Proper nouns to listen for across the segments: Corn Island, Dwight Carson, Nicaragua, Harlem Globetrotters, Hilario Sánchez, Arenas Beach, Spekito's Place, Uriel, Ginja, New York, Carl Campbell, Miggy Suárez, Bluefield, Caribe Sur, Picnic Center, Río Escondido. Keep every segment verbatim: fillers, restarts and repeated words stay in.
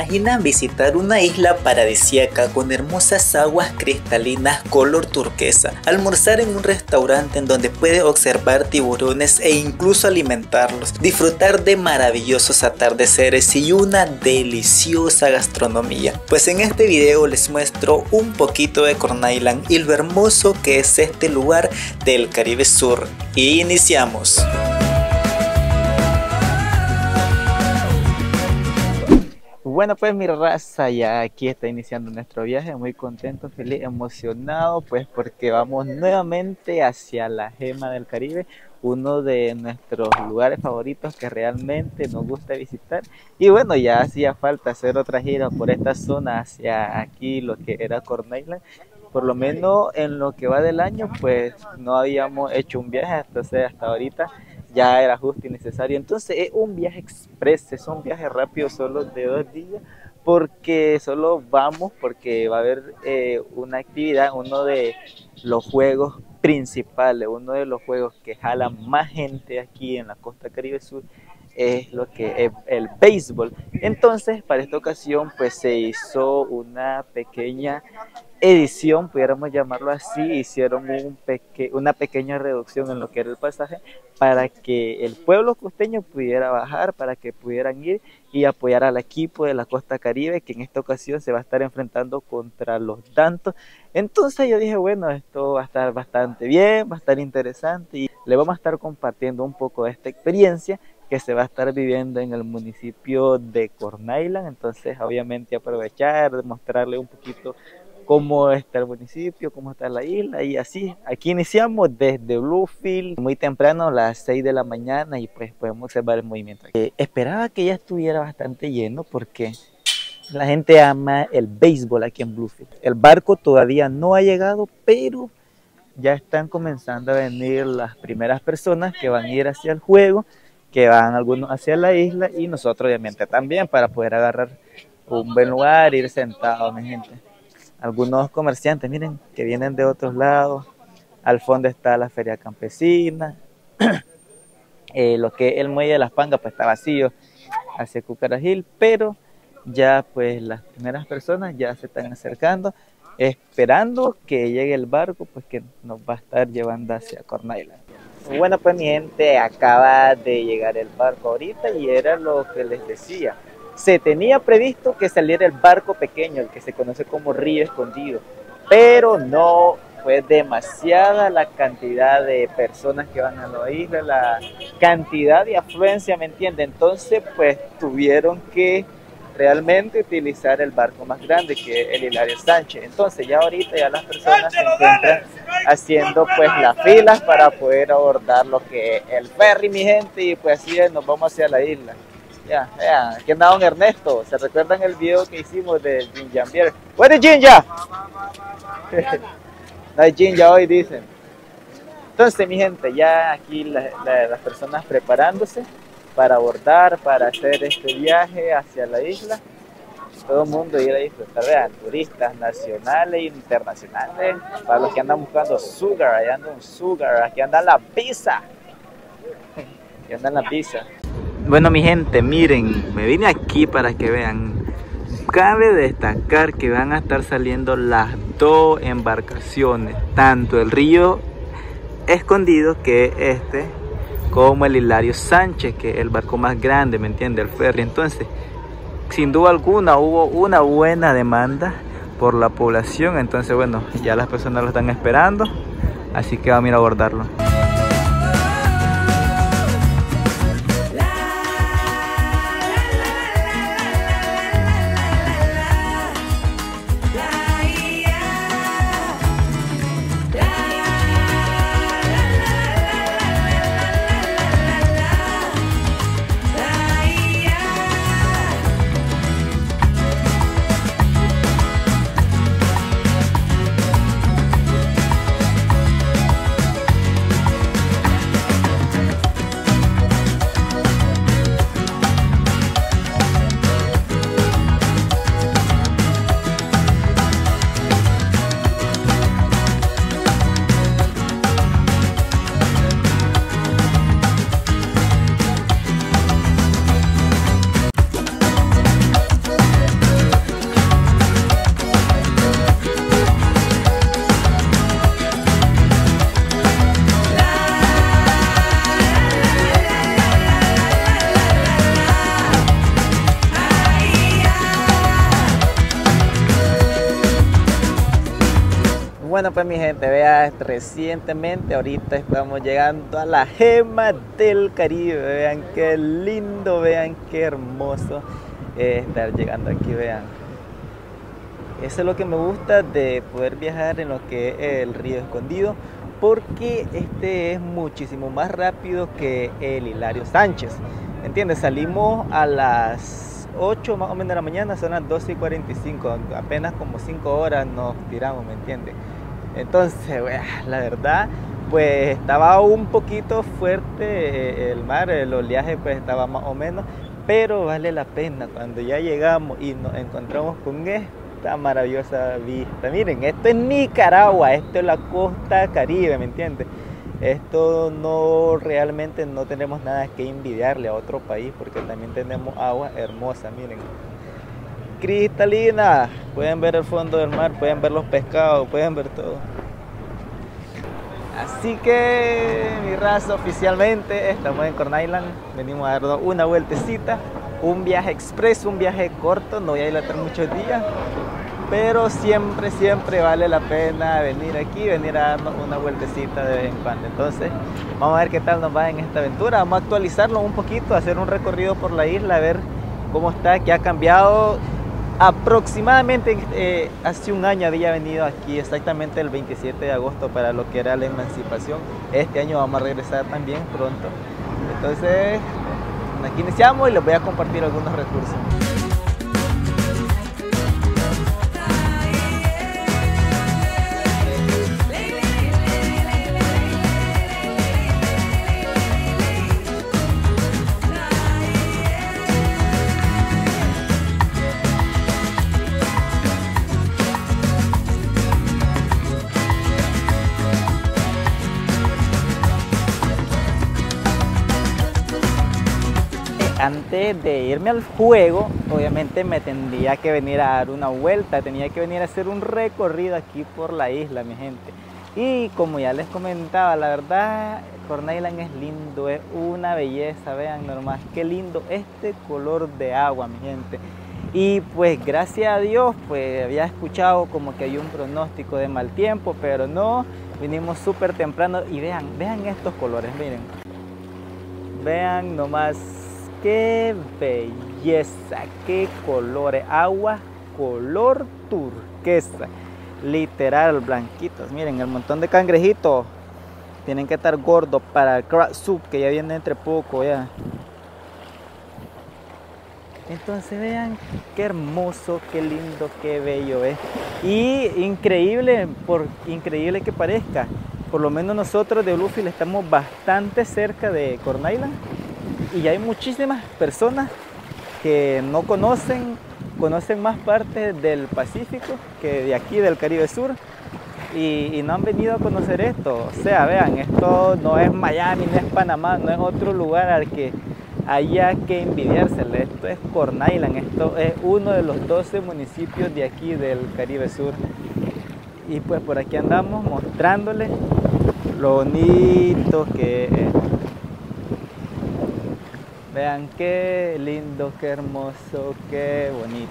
imaginan visitar una isla paradisíaca con hermosas aguas cristalinas color turquesa, almorzar en un restaurante en donde puede observar tiburones e incluso alimentarlos, disfrutar de maravillosos atardeceres y una deliciosa gastronomía? Pues en este video les muestro un poquito de Corn Island y lo hermoso que es este lugar del Caribe Sur. Y iniciamos. Bueno, pues mi raza, ya aquí está iniciando nuestro viaje, muy contento, feliz, emocionado, pues porque vamos nuevamente hacia la gema del Caribe, uno de nuestros lugares favoritos que realmente nos gusta visitar. Y bueno, ya hacía falta hacer otra gira por esta zona hacia aquí, lo que era Corn Island. Por lo menos en lo que va del año, pues no habíamos hecho un viaje, entonces hasta ahorita ya era justo y necesario. Entonces es un viaje express, es un viaje rápido, solo de dos días, porque solo vamos porque va a haber eh, una actividad, uno de los juegos principales, uno de los juegos que jala más gente aquí en la costa Caribe Sur, es lo que es el béisbol. Entonces para esta ocasión pues se hizo una pequeña edición, pudiéramos llamarlo así. Hicieron un peque una pequeña reducción en lo que era el pasaje para que el pueblo costeño pudiera bajar, para que pudieran ir y apoyar al equipo de la costa Caribe, que en esta ocasión se va a estar enfrentando contra los Dantos. Entonces yo dije, bueno, esto va a estar bastante bien, va a estar interesante y le vamos a estar compartiendo un poco de esta experiencia que se va a estar viviendo en el municipio de Corn Island. Entonces obviamente aprovechar, mostrarle un poquito cómo está el municipio, cómo está la isla y así. Aquí iniciamos desde Bluefield muy temprano, a las seis de la mañana, y pues podemos observar el movimiento. Eh, esperaba que ya estuviera bastante lleno porque la gente ama el béisbol aquí en Bluefield. El barco todavía no ha llegado, pero ya están comenzando a venir las primeras personas que van a ir hacia el juego, que van algunos hacia la isla y nosotros obviamente también, para poder agarrar un buen lugar, ir sentados, mi gente. Algunos comerciantes, miren, que vienen de otros lados. Al fondo está la feria campesina. eh, lo que es el muelle de las Pangas pues está vacío hacia Cucarajil, pero ya pues las primeras personas ya se están acercando, esperando que llegue el barco pues que nos va a estar llevando hacia Corn Island. Bueno, pues mi gente, acaba de llegar el barco ahorita y era lo que les decía. Se tenía previsto que saliera el barco pequeño, el que se conoce como Río Escondido, pero no, fue demasiada la cantidad de personas que van a la isla, la cantidad de afluencia, ¿me entienden? Entonces pues tuvieron que realmente utilizar el barco más grande, que es el Hilario Sánchez. Entonces ya ahorita ya las personas se encuentran haciendo pues las filas para poder abordar lo que es el ferry, mi gente, y pues así nos vamos hacia la isla. Ya, ya, aquí andaba don Ernesto, ¿se recuerdan el video que hicimos de Ginja? ¿Dónde es Ginja? No hay Ginja hoy, dicen. Entonces mi gente, ya aquí la, la, las personas preparándose para abordar, para hacer este viaje hacia la isla. Todo el mundo ir a disfrutar, vean, turistas nacionales e internacionales. Para los que andan buscando sugar, allá anda un sugar, aquí andan las pizzas. Aquí andan las pizzas. Bueno mi gente, miren, me vine aquí para que vean. Cabe destacar que van a estar saliendo las dos embarcaciones, tanto el Río Escondido, que es este, como el Hilario Sánchez, que es el barco más grande, ¿me entiende? El ferry. Entonces, sin duda alguna hubo una buena demanda por la población. Entonces, bueno, ya las personas lo están esperando, así que vamos a ir a abordarlo. Bueno, pues mi gente, vean, recientemente ahorita estamos llegando a la gema del Caribe. Vean qué lindo, vean qué hermoso eh, estar llegando aquí, vean. Eso es lo que me gusta de poder viajar en lo que es el Río Escondido, porque este es muchísimo más rápido que el Hilario Sánchez, ¿entiendes? Salimos a las ocho más o menos de la mañana, son las doce y cuarenta y cinco, apenas como cinco horas nos tiramos, ¿me entiendes? Entonces, wea, la verdad, pues estaba un poquito fuerte el mar, el oleaje pues estaba más o menos, pero vale la pena cuando ya llegamos y nos encontramos con esta maravillosa vista. Miren, esto es Nicaragua, esto es la costa Caribe, ¿me entiendes? Esto no, realmente no tenemos nada que envidiarle a otro país, porque también tenemos agua hermosa, miren, cristalina. Pueden ver el fondo del mar, pueden ver los pescados, pueden ver todo. Así que mi raza, oficialmente estamos en Corn Island, venimos a darnos una vueltecita, un viaje express, un viaje corto, no voy a dilatar muchos días, pero siempre, siempre vale la pena venir aquí, venir a darnos una vueltecita de vez en cuando. Entonces, vamos a ver qué tal nos va en esta aventura. Vamos a actualizarlo un poquito, hacer un recorrido por la isla, a ver cómo está, qué ha cambiado. Aproximadamente eh, hace un año había venido aquí, exactamente el veintisiete de agosto, para lo que era la emancipación. Este año vamos a regresar también pronto. Entonces, aquí iniciamos y les voy a compartir algunos recursos. Antes de irme al juego, obviamente me tendría que venir a dar una vuelta, tenía que venir a hacer un recorrido aquí por la isla, mi gente. Y como ya les comentaba, la verdad, Corn Island es lindo, es una belleza, vean nomás qué lindo este color de agua, mi gente. Y pues gracias a Dios, pues había escuchado como que hay un pronóstico de mal tiempo, pero no, vinimos súper temprano y vean, vean estos colores, miren. Vean nomás. ¡Qué belleza! ¡Qué colores! Agua color turquesa. Literal, blanquitos. Miren, el montón de cangrejitos. Tienen que estar gordos para el crab soup, que ya viene entre poco ya. Entonces vean qué hermoso, qué lindo, qué bello es. Y increíble, por increíble que parezca, por lo menos nosotros de Bluefield estamos bastante cerca de Corn Island. Y hay muchísimas personas que no conocen, conocen más partes del Pacífico que de aquí del Caribe Sur y, y no han venido a conocer esto. O sea, vean, esto no es Miami, no es Panamá, no es otro lugar al que haya que envidiársele. Esto es Corn Island, esto es uno de los doce municipios de aquí del Caribe Sur. Y pues por aquí andamos mostrándoles lo bonito que es. Vean qué lindo, qué hermoso, qué bonito.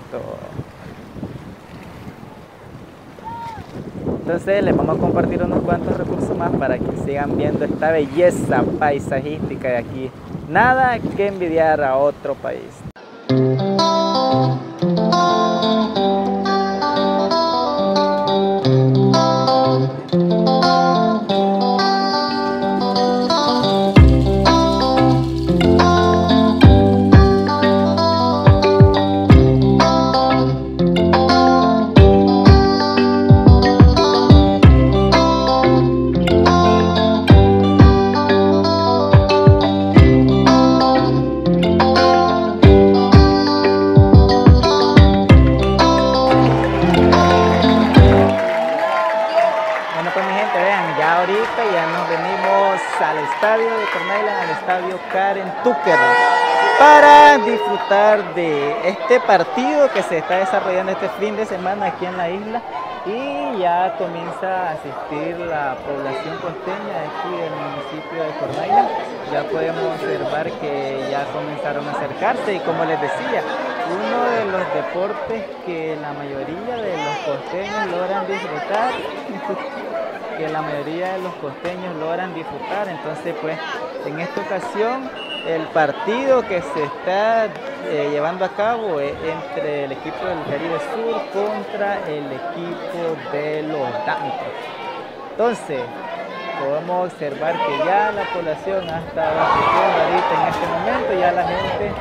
Entonces les vamos a compartir unos cuantos recursos más para que sigan viendo esta belleza paisajística de aquí. Nada que envidiar a otro país. Para disfrutar de este partido que se está desarrollando este fin de semana aquí en la isla, y ya comienza a asistir la población costeña aquí del municipio de Corn Island. Ya podemos observar que ya comenzaron a acercarse y como les decía, uno de los deportes que la mayoría de los costeños logran disfrutar, que la mayoría de los costeños logran disfrutar. Entonces, pues, en esta ocasión, el partido que se está eh, llevando a cabo es entre el equipo del Caribe Sur contra el equipo de los Dancos. Entonces, podemos observar que ya la población ha estado asistiendo ahorita en este momento, ya la gente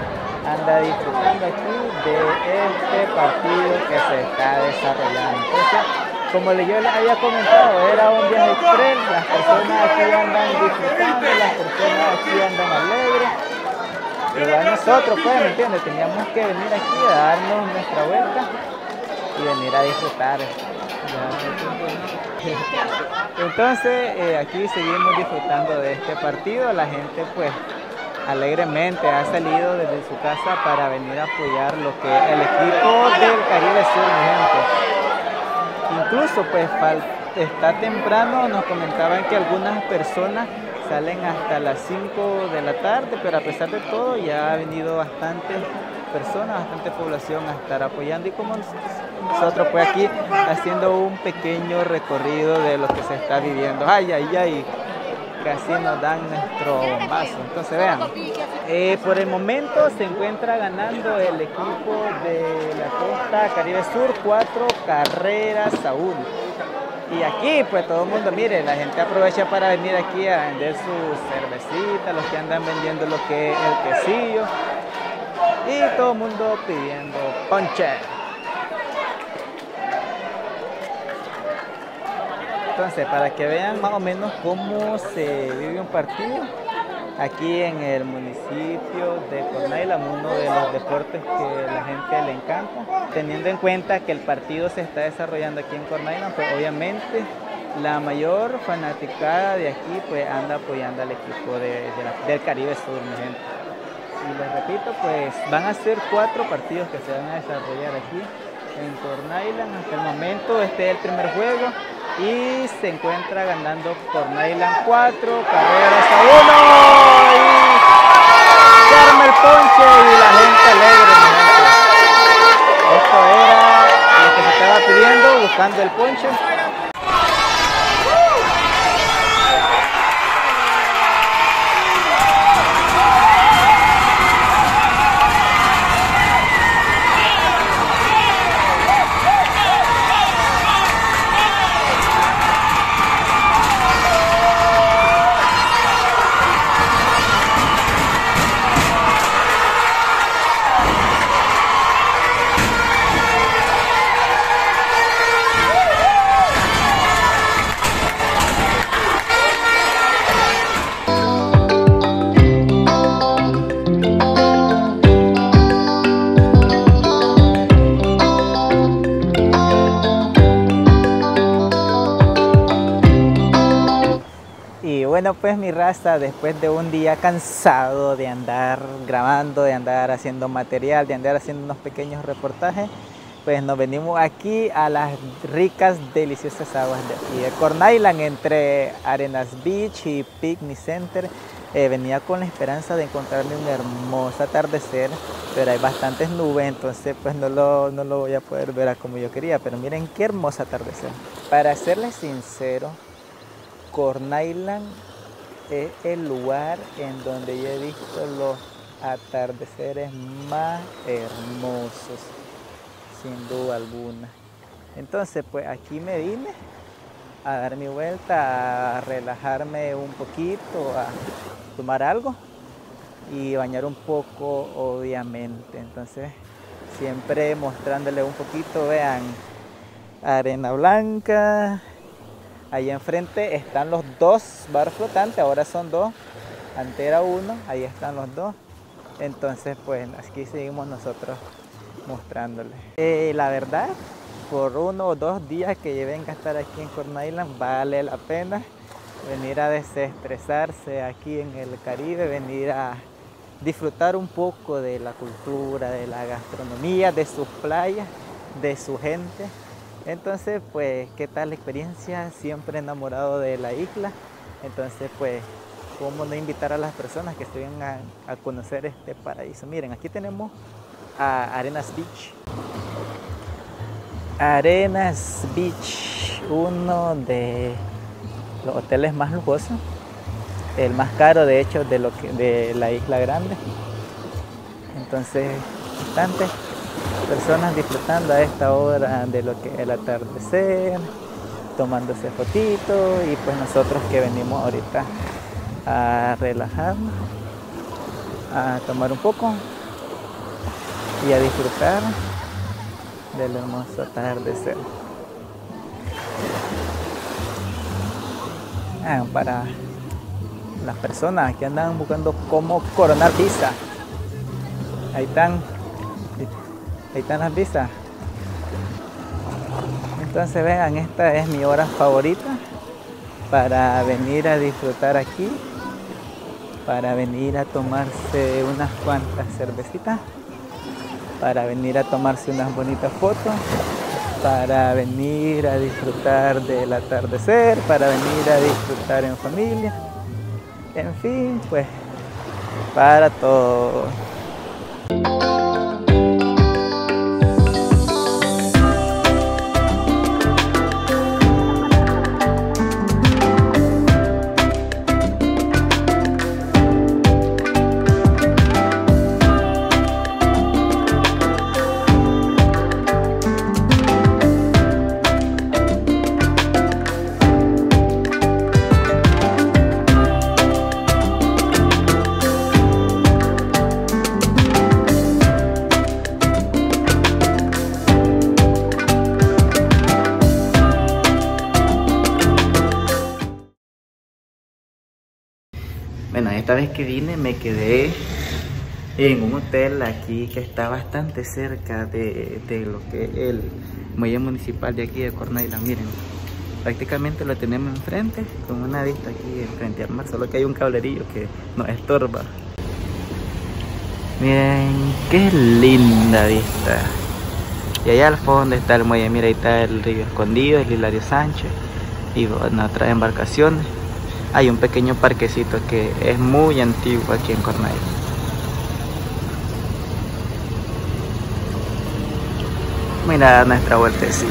anda disfrutando aquí de este partido que se está desarrollando. Entonces, como yo les había comentado, era un viaje express, las personas aquí andan disfrutando, las personas aquí andan alegres. Pero a nosotros, pues, ¿me entiendes? Teníamos que venir aquí a darnos nuestra vuelta y venir a disfrutar. Entonces, eh, aquí seguimos disfrutando de este partido. La gente, pues, alegremente ha salido desde su casa para venir a apoyar lo que el equipo del Caribe Sur, gente. Incluso, pues, está temprano, nos comentaban que algunas personas salen hasta las cinco de la tarde, pero a pesar de todo ya ha venido bastante personas, bastante población a estar apoyando, y como nosotros, pues, aquí haciendo un pequeño recorrido de lo que se está viviendo. Ay, ay, ay, casi nos dan nuestro vaso. Entonces, vean, eh, por el momento se encuentra ganando el equipo de la costa Caribe Sur cuatro carreras a uno. Y aquí, pues, todo el mundo, mire, la gente aprovecha para venir aquí a vender sus cervecitas, los que andan vendiendo lo que es el quesillo, y todo el mundo pidiendo ponche. Entonces, para que vean más o menos cómo se vive un partido aquí en el municipio de Corn Island, uno de los deportes que la gente le encanta, teniendo en cuenta que el partido se está desarrollando aquí en Corn Island, pues obviamente la mayor fanaticada de aquí, pues, anda apoyando al equipo de, de la, del Caribe Sur, mi gente. Y les repito, pues, van a ser cuatro partidos que se van a desarrollar aquí en Corn Island. Hasta el momento, este es el primer juego y se encuentra ganando Corn Island cuatro carreras a uno. Y se arma el ponche y la gente alegre, mi gente. Esto era lo que se estaba pidiendo, buscando el ponche. Bueno, pues, mi raza, después de un día cansado de andar grabando, de andar haciendo material, de andar haciendo unos pequeños reportajes, pues nos venimos aquí a las ricas, deliciosas aguas de aquí de Corn Island, entre Arenas Beach y Picnic Center. Eh, venía con la esperanza de encontrarme un hermoso atardecer, pero hay bastantes nubes, entonces, pues, no lo, no lo voy a poder ver a como yo quería, pero miren qué hermoso atardecer. Para serles sincero, Corn Island es el lugar en donde yo he visto los atardeceres más hermosos, sin duda alguna. Entonces, pues, aquí me vine a dar mi vuelta, a relajarme un poquito, a tomar algo y bañar un poco, obviamente. Entonces, siempre mostrándole un poquito, vean, arena blanca. Allí enfrente están los dos bar flotantes, ahora son dos, antes era uno, ahí están los dos. Entonces, pues, aquí seguimos nosotros mostrándoles. Eh, la verdad, por uno o dos días que lleven a gastar aquí en Corn Island, vale la pena venir a desestresarse aquí en el Caribe, venir a disfrutar un poco de la cultura, de la gastronomía, de sus playas, de su gente. Entonces, pues, ¿qué tal la experiencia? Siempre enamorado de la isla. Entonces, pues, ¿cómo no invitar a las personas que se vengan a, a conocer este paraíso? Miren, aquí tenemos a Arenas Beach. Arenas Beach, uno de los hoteles más lujosos, el más caro de hecho de, lo que, de la Isla Grande. Entonces, bastantes personas disfrutando a esta hora de lo que el atardecer, tomándose fotitos, y pues nosotros que venimos ahorita a relajarnos, a tomar un poco y a disfrutar del hermoso atardecer. Ah, para las personas que andan buscando cómo coronar visa, ahí están, ahí están las visas. Entonces vean, esta es mi hora favorita para venir a disfrutar aquí, para venir a tomarse unas cuantas cervecitas, para venir a tomarse unas bonitas fotos, para venir a disfrutar del atardecer, para venir a disfrutar en familia, en fin, pues para todo. Esta vez que vine me quedé en un hotel aquí que está bastante cerca de, de lo que es el muelle municipal de aquí de Corn Island. Miren, prácticamente lo tenemos enfrente, con una vista aquí enfrente al mar, solo que hay un cablerillo que nos estorba. Miren, qué linda vista. Y allá al fondo está el muelle, mira, ahí está el Río Escondido, el Hilario Sánchez y bueno, otras embarcaciones. Hay un pequeño parquecito que es muy antiguo aquí en Corn Island. Mira nuestra vueltecita.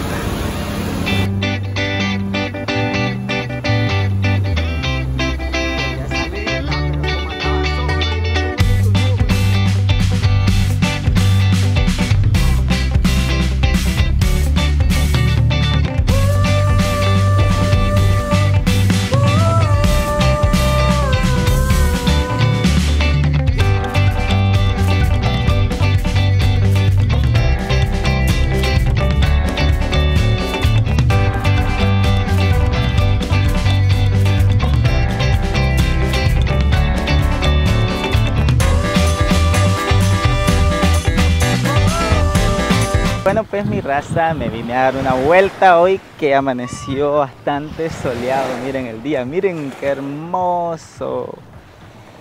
Bueno, pues mi raza, me vine a dar una vuelta hoy que amaneció bastante soleado. Miren el día, miren qué hermoso,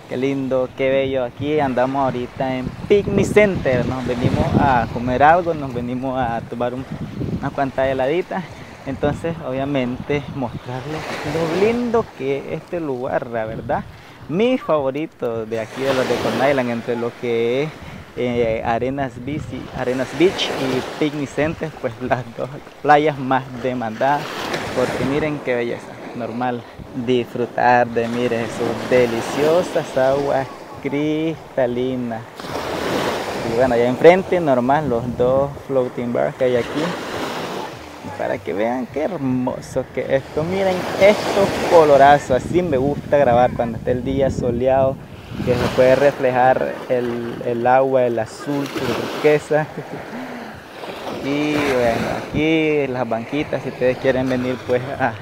qué lindo, qué bello. Aquí andamos ahorita en Picnic Center, nos venimos a comer algo, nos venimos a tomar un, una cuanta heladita. Entonces obviamente mostrarles lo lindo que es este lugar, la verdad. Mi favorito de aquí de los de Corn Island, entre lo que es Eh, Arenas Beach, Arenas Beach y Picnic Center, pues las dos playas más demandadas, porque miren qué belleza. Normal disfrutar de, miren, sus deliciosas aguas cristalinas. Y bueno, allá enfrente normal los dos floating bars que hay aquí, para que vean qué hermoso que esto. Miren estos colorazos, así me gusta grabar cuando esté el día soleado, que se puede reflejar el, el agua, el azul, su turquesa. Y bueno, aquí las banquitas, si ustedes quieren venir pues a,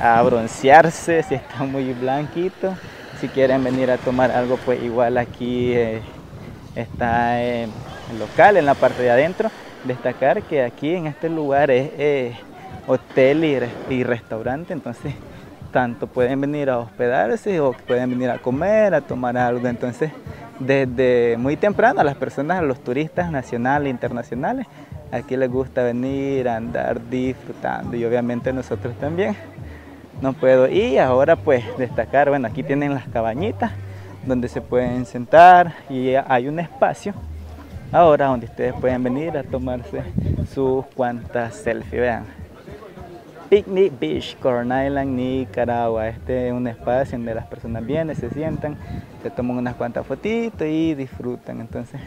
a broncearse, si está muy blanquito, si quieren venir a tomar algo, pues igual aquí eh, está eh, el local, en la parte de adentro. Destacar que aquí en este lugar es eh, hotel y, y restaurante, entonces tanto pueden venir a hospedarse o pueden venir a comer, a tomar algo. Entonces desde muy temprano las personas, los turistas nacionales e internacionales, aquí les gusta venir a andar disfrutando, y obviamente nosotros también, no puedo. Y ahora pues destacar, bueno, aquí tienen las cabañitas donde se pueden sentar y hay un espacio ahora donde ustedes pueden venir a tomarse sus cuantas selfies. Vean, Picnic Beach, Corn Island, Nicaragua. Este es un espacio donde las personas vienen, se sientan, se toman unas cuantas fotitos y disfrutan. Entonces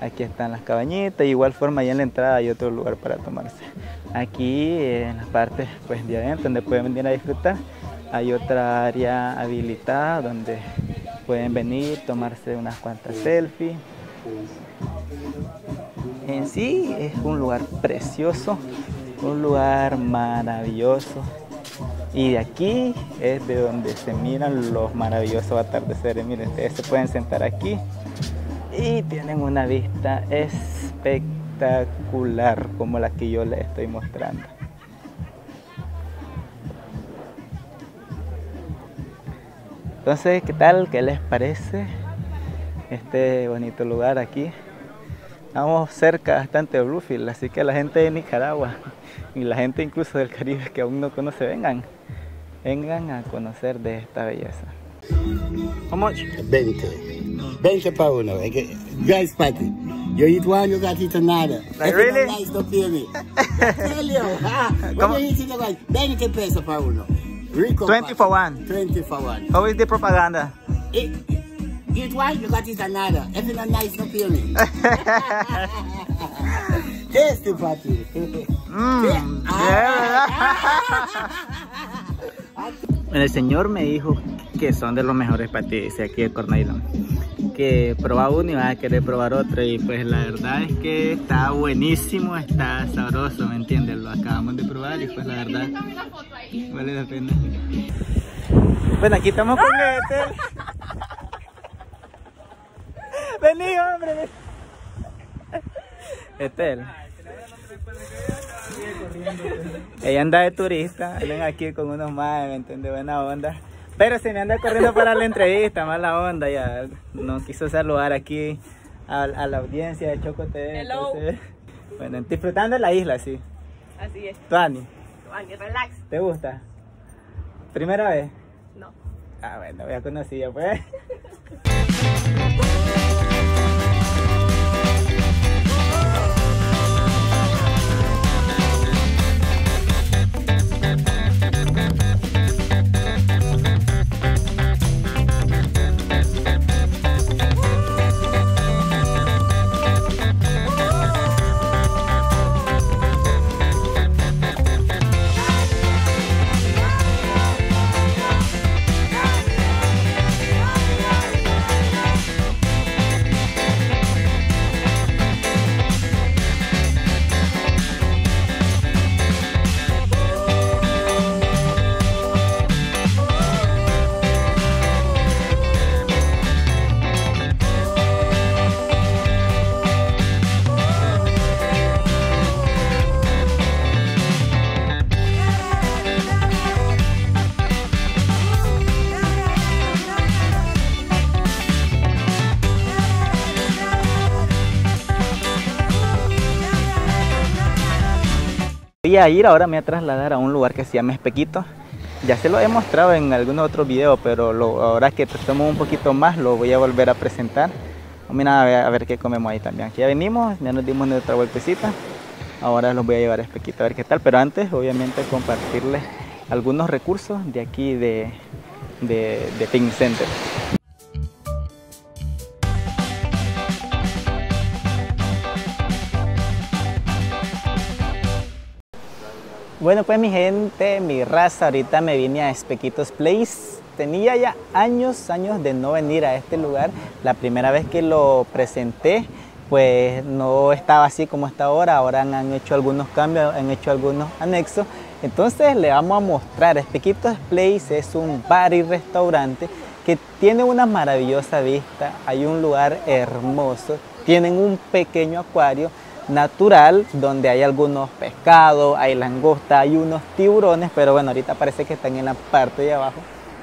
aquí están las cabañitas, de igual forma allá en la entrada hay otro lugar para tomarse. Aquí en las partes pues, de adentro donde pueden venir a disfrutar, hay otra área habilitada donde pueden venir, tomarse unas cuantas selfies. En sí es un lugar precioso, un lugar maravilloso, y de aquí es de donde se miran los maravillosos atardeceres. Miren, ustedes se pueden sentar aquí y tienen una vista espectacular como la que yo les estoy mostrando. Entonces, ¿qué tal? ¿Qué les parece este bonito lugar aquí? Estamos cerca bastante de Bluefield, así que la gente de Nicaragua y la gente incluso del Caribe que aún no conoce, vengan, vengan a conocer de esta belleza. ¿Cómo? veinte. veinte para uno. Yo es Pati. Yo eat one, yo gatito nada. Like, really? No, no, no, no, no. ¿Cómo? veinte pesos para uno. Rico veinte for one. veinte for one. How is the propaganda? It, Eat one, you got it another. Everyone nice, no feeling. Tasty party. Mm, yeah. El señor me dijo que son de los mejores patis aquí de Corn Island. Que probaba uno y va a querer probar otro. Y pues la verdad es que está buenísimo, está sabroso, ¿me entiendes? Lo acabamos de probar y pues la verdad vale la pena. Bueno, aquí estamos con Ethel. Vení, hombre. Ethel. Ella anda de turista, ven aquí con unos más, ¿me entiendes? Buena onda. Pero se me anda corriendo para la entrevista, mala onda ya. No quiso saludar aquí a, a la audiencia de Choco T V. Hello. Entonces, bueno, disfrutando la isla, sí. Así es. Tuani. Tuani, relax. ¿Te gusta? ¿Primera vez? No. Ah, bueno, voy a conocer pues. A ir ahora me voy a trasladar a un lugar que se llama Spekito. Ya se lo he mostrado en algún otro video, pero lo, ahora que tratamos un poquito más lo voy a volver a presentar. Mira, a ver, a ver qué comemos ahí también. Aquí ya venimos, ya nos dimos nuestra vueltecita, ahora los voy a llevar a Spekito a ver qué tal, pero antes obviamente compartirles algunos recursos de aquí de, de, de Picnic Center. Bueno, pues mi gente, mi raza, ahorita me vine a Spekito's Place. Tenía ya años, años de no venir a este lugar. La primera vez que lo presenté, pues no estaba así como está ahora. Ahora han hecho algunos cambios, han hecho algunos anexos. Entonces le vamos a mostrar. Spekito's Place es un bar y restaurante que tiene una maravillosa vista. Hay un lugar hermoso. Tienen un pequeño acuario natural donde hay algunos pescados, hay langosta, hay unos tiburones, pero bueno, ahorita parece que están en la parte de abajo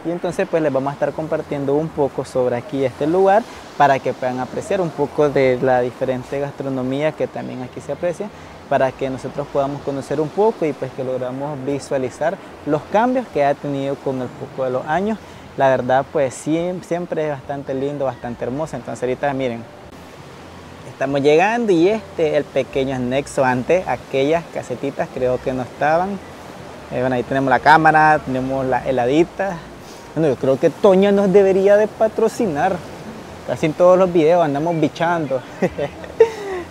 y entonces pues les vamos a estar compartiendo un poco sobre aquí este lugar para que puedan apreciar un poco de la diferente gastronomía que también aquí se aprecia, para que nosotros podamos conocer un poco y pues que logramos visualizar los cambios que ha tenido con el poco de los años. La verdad pues siempre es bastante lindo, bastante hermoso. Entonces ahorita miren, Estamos llegando y este es el pequeño anexo. Antes aquellas casetitas creo que no estaban. Eh, bueno, ahí tenemos la cámara, tenemos las heladitas. Bueno, yo creo que Toña nos debería de patrocinar. Casi en todos los videos andamos bichando.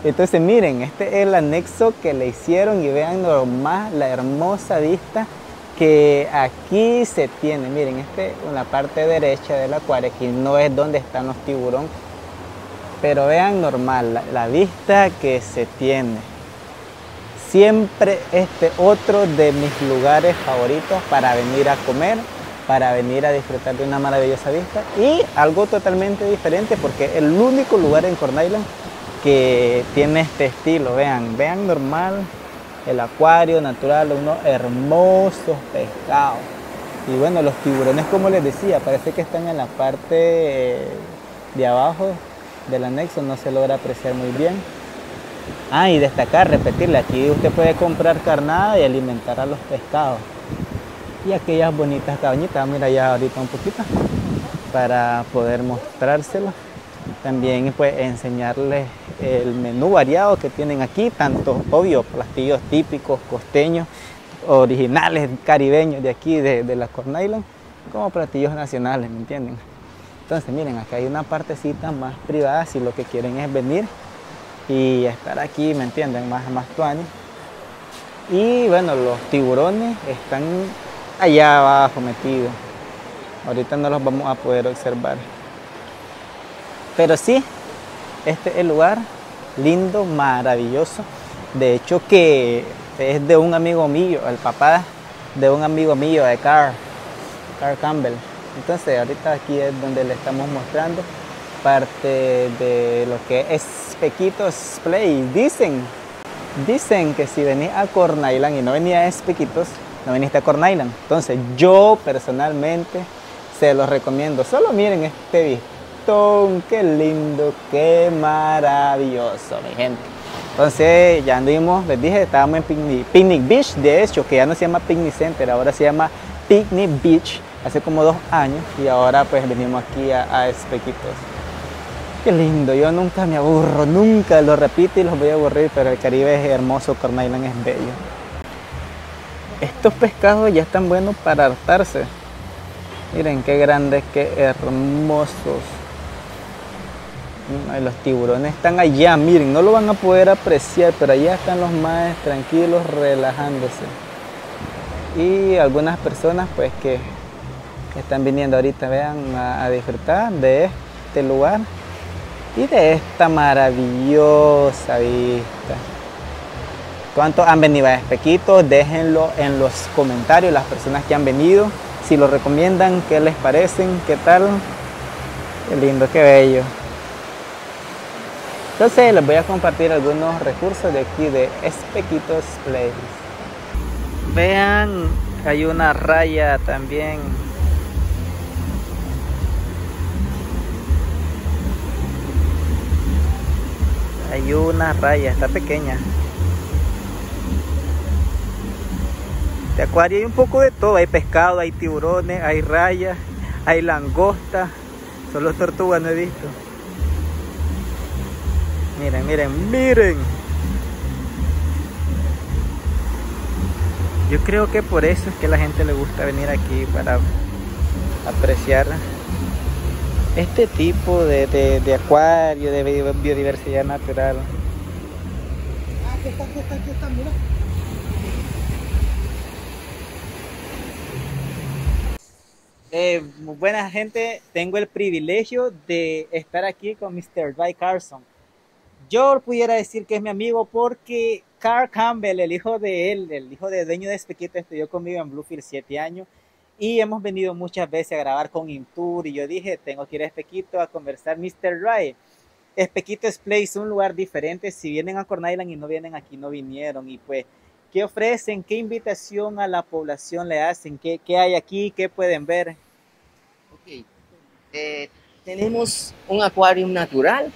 Entonces miren, este es el anexo que le hicieron y vean nomás la hermosa vista que aquí se tiene. Miren, este en la parte derecha del acuario, aquí no es donde están los tiburones, pero vean normal la, la vista que se tiene. Siempre este otro de mis lugares favoritos para venir a comer, para venir a disfrutar de una maravillosa vista y algo totalmente diferente, porque es el único lugar en Corn Island que tiene este estilo. Vean, vean normal el acuario natural, unos hermosos pescados. Y bueno, los tiburones, como les decía, parece que están en la parte de abajo del anexo, no se logra apreciar muy bien. Ah, y destacar, repetirle, aquí usted puede comprar carnada y alimentar a los pescados. Y aquellas bonitas cabañitas, mira ya ahorita un poquito para poder mostrárselas. También pues enseñarles el menú variado que tienen aquí, tanto obvio platillos típicos costeños, originales caribeños de aquí de, de la Corn Island, como platillos nacionales, ¿me entienden? Entonces miren, acá hay una partecita más privada si lo que quieren es venir y estar aquí, ¿me entienden? Más, más tuanis. Y bueno, los tiburones están allá abajo metidos. Ahorita no los vamos a poder observar. Pero sí, este es el lugar lindo, maravilloso. De hecho que es de un amigo mío, el papá de un amigo mío, de Carl, Carl Campbell. Entonces ahorita aquí es donde le estamos mostrando parte de lo que es Spekito's Place. Dicen, dicen que si venís a Corn Island y no venís a Spekito's, no viniste a Corn Island. Entonces yo personalmente se los recomiendo. Solo miren este video. Qué lindo, qué maravilloso, mi gente. Entonces ya anduvimos, les dije, estábamos en Picnic, Picnic Beach, de hecho, que ya no se llama Picnic Center, ahora se llama Picnic Beach, hace como dos años, y ahora pues venimos aquí a, a Spekito's. Qué lindo, yo nunca me aburro, nunca lo repito y los voy a aburrir, pero el Caribe es hermoso, Corn Island es bello. Estos pescados ya están buenos para hartarse. Miren qué grandes, qué hermosos. Los tiburones están allá, miren, no lo van a poder apreciar, pero allá están los más tranquilos, relajándose. Y algunas personas pues que están viniendo ahorita, vean, a, a disfrutar de este lugar y de esta maravillosa vista. ¿Cuántos han venido a Spekito's? Déjenlo en los comentarios, las personas que han venido, si lo recomiendan, qué les parecen, qué tal. Qué lindo, qué bello. Entonces les voy a compartir algunos recursos de aquí de Spekito's Place. Vean, hay una raya también. Hay una raya, está pequeña. De acuario hay un poco de todo, hay pescado, hay tiburones, hay rayas, hay langosta. Solo tortugas no he visto. Miren, miren, miren. Yo creo que por eso es que a la gente le gusta venir aquí, para apreciar este tipo de, de, de acuario, de biodiversidad natural. Ah, aquí está, aquí está, aquí está, mira. Eh, buena gente, tengo el privilegio de estar aquí con mister Dwight Carson. Yo pudiera decir que es mi amigo porque Carl Campbell, el hijo de él, el hijo del dueño de Spekito's, estudió conmigo en Bluefield siete años y hemos venido muchas veces a grabar con Intour y yo dije, tengo que ir a Spekito's a conversar, mister Wright. Spekito's Place, un lugar diferente, si vienen a Corn Island y no vienen aquí, no vinieron. Y pues, ¿qué ofrecen? ¿Qué invitación a la población le hacen? ¿Qué, qué hay aquí? ¿Qué pueden ver? Ok, eh, tenemos un acuario natural.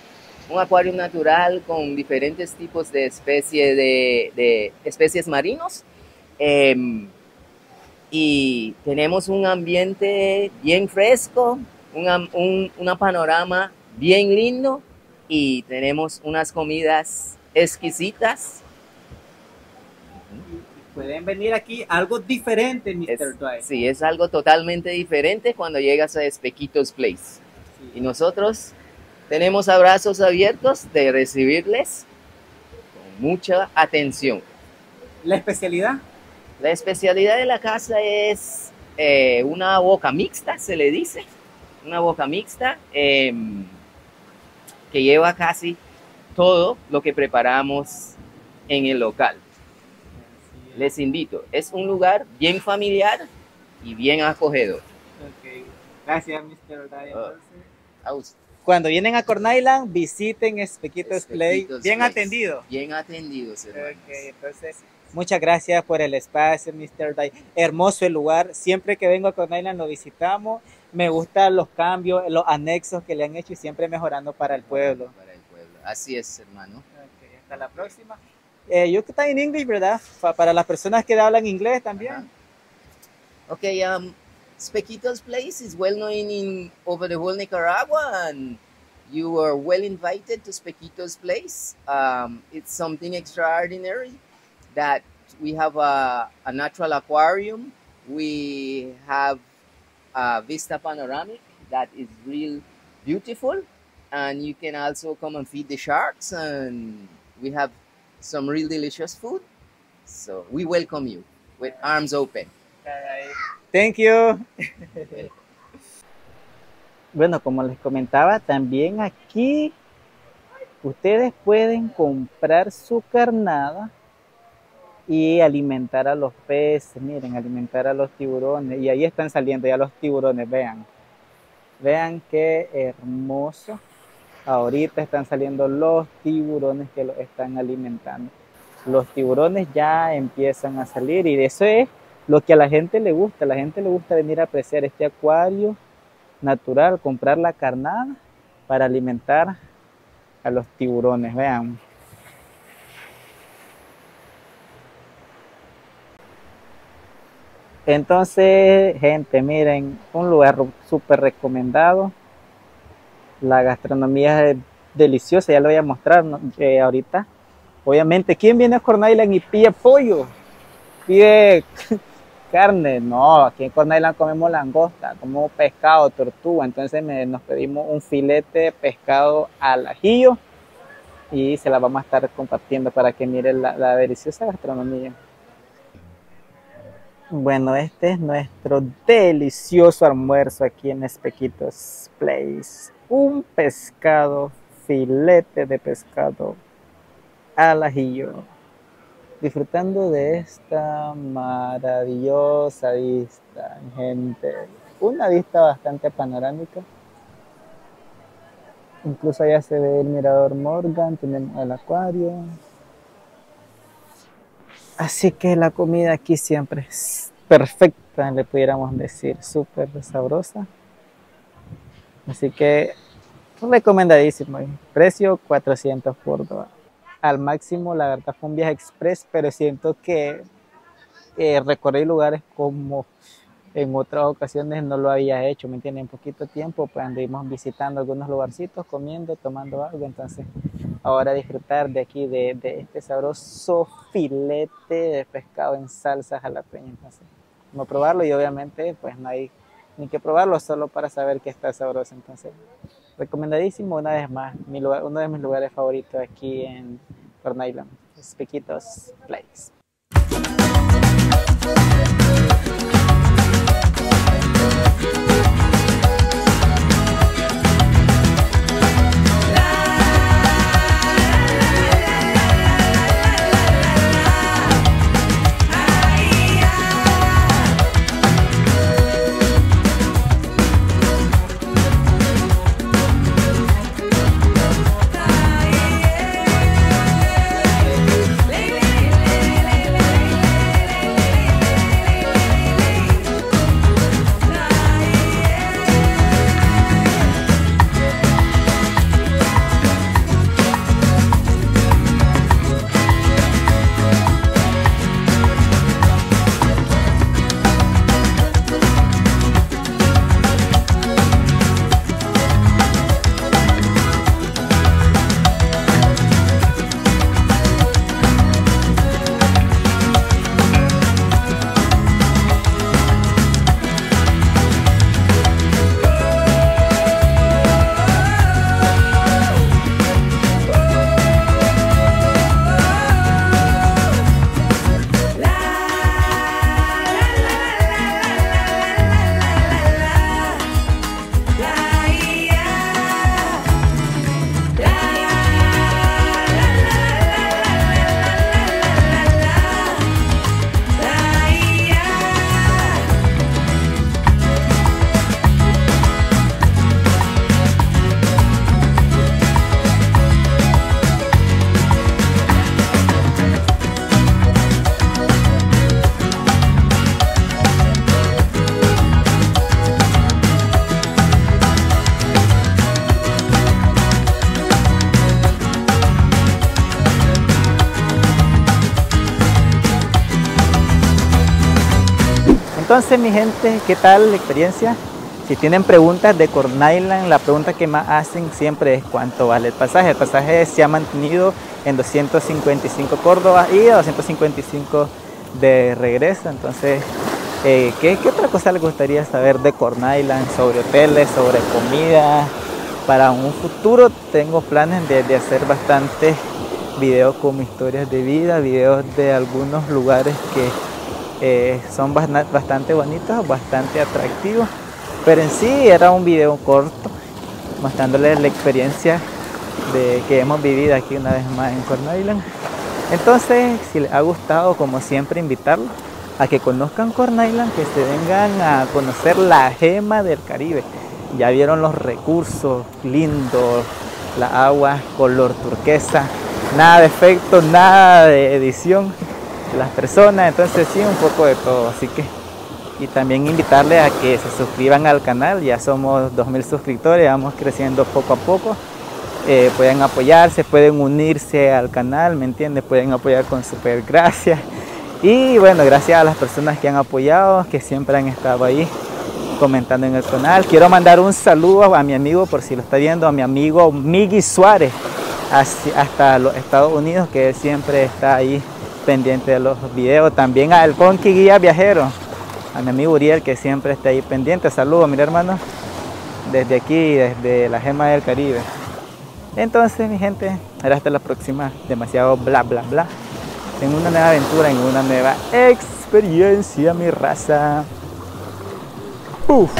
Un acuario natural con diferentes tipos de, especie de, de especies marinos. Eh, y tenemos un ambiente bien fresco, un, un, un panorama bien lindo y tenemos unas comidas exquisitas. Pueden venir aquí, algo diferente, mister Dwight. Sí, es algo totalmente diferente cuando llegas a Spekito's Place. Sí. Y nosotros tenemos abrazos abiertos de recibirles con mucha atención. ¿La especialidad? La especialidad de la casa es eh, una boca mixta, se le dice. Una boca mixta eh, que lleva casi todo lo que preparamos en el local. Les invito, es un lugar bien familiar y bien acogedor. Okay. Gracias, mister Ryan. Uh, Cuando vienen a Corn Island, visiten Spekito's Place. Bien Place. atendido. Bien atendido, hermanos. Okay, entonces, muchas gracias por el espacio, mister Ryan. Hermoso el lugar. Siempre que vengo a Corn Island lo visitamos. Me gustan los cambios, los anexos que le han hecho y siempre mejorando para el pueblo. Para el pueblo. Así es, hermano. Okay, hasta la próxima. Eh, you can in English, ¿verdad? Pa para las personas que hablan inglés también. Uh-huh. Okay, um, Spekito's Place is well known in over the whole Nicaragua, and you are well invited to Spekito's Place. Um, it's something extraordinary that we have a, a natural aquarium. We have a vista panoramic that is real beautiful, and you can also come and feed the sharks, and we have some real delicious food, so we welcome you with arms open. Thank you. Bueno, como les comentaba, también aquí ustedes pueden comprar su carnada y alimentar a los peces. Miren, alimentar a los tiburones, y ahí están saliendo ya los tiburones. Vean, vean qué hermoso. Ahorita están saliendo los tiburones que los están alimentando. Los tiburones ya empiezan a salir, y eso es lo que a la gente le gusta. A la gente le gusta venir a apreciar este acuario natural, comprar la carnada para alimentar a los tiburones. Vean. Entonces, gente, miren, un lugar súper recomendado. La gastronomía es deliciosa, ya lo voy a mostrar, ¿no? eh, ahorita. Obviamente, ¿quién viene a Corn Island y pide pollo? Pide carne. No, aquí en Corn Island comemos langosta, comemos pescado, tortuga. Entonces me, nos pedimos un filete de pescado al ajillo y se la vamos a estar compartiendo para que miren la, la deliciosa gastronomía. Bueno, este es nuestro delicioso almuerzo aquí en Spekito's Place. Un pescado, filete de pescado al ajillo. Disfrutando de esta maravillosa vista, gente. Una vista bastante panorámica. Incluso allá se ve el mirador Morgan, tenemos el acuario. Así que la comida aquí siempre es perfecta, le pudiéramos decir, súper sabrosa. Así que recomendadísimo, precio cuatrocientos córdobas. Al máximo, la verdad fue un viaje express, pero siento que eh, recorrí lugares como en otras ocasiones no lo había hecho, ¿me entienden? En poquito tiempo pues anduvimos visitando algunos lugarcitos, comiendo, tomando algo, entonces ahora disfrutar de aquí, de, de este sabroso filete de pescado en salsa jalapeña, entonces vamos a probarlo y obviamente pues no hay ni que probarlo, solo para saber que está sabroso, entonces recomendadísimo una vez más, mi lugar, uno de mis lugares favoritos aquí en Corn Island, Spekito's Place. Entonces, mi gente, ¿qué tal la experiencia? Si tienen preguntas de Corn Island, la pregunta que más hacen siempre es ¿cuánto vale el pasaje? El pasaje se ha mantenido en doscientos cincuenta y cinco córdobas y a doscientos cincuenta y cinco de regreso. Entonces, eh, ¿qué, ¿qué otra cosa les gustaría saber de Corn Island? Sobre hoteles, sobre comida. Para un futuro tengo planes de, de hacer bastantes videos como historias de vida, videos de algunos lugares que eh, son bastante bonitos, bastante atractivos. Pero en sí era un video corto mostrándoles la experiencia de que hemos vivido aquí una vez más en Corn Island. Entonces, si les ha gustado, como siempre, invitarlos a que conozcan Corn Island, que se vengan a conocer la gema del Caribe. Ya vieron los recursos lindos, las aguas color turquesa, nada de efectos, nada de edición, las personas, entonces sí, un poco de todo, así que... Y también invitarles a que se suscriban al canal, ya somos dos mil suscriptores, vamos creciendo poco a poco. Eh, pueden apoyarse, pueden unirse al canal, ¿me entiendes? Pueden apoyar con super gracias. Y bueno, gracias a las personas que han apoyado, que siempre han estado ahí comentando en el canal. Quiero mandar un saludo a mi amigo, por si lo está viendo, a mi amigo Miggy Suárez, hasta los Estados Unidos, que él siempre está ahí pendiente de los videos. También al Conqui Guía Viajero, a mi amigo Uriel, que siempre está ahí pendiente. Saludos, mira hermano, desde aquí, desde la gema del Caribe. Entonces, mi gente, hasta la próxima. Demasiado bla bla bla. En una nueva aventura, en una nueva experiencia, mi raza. Uf.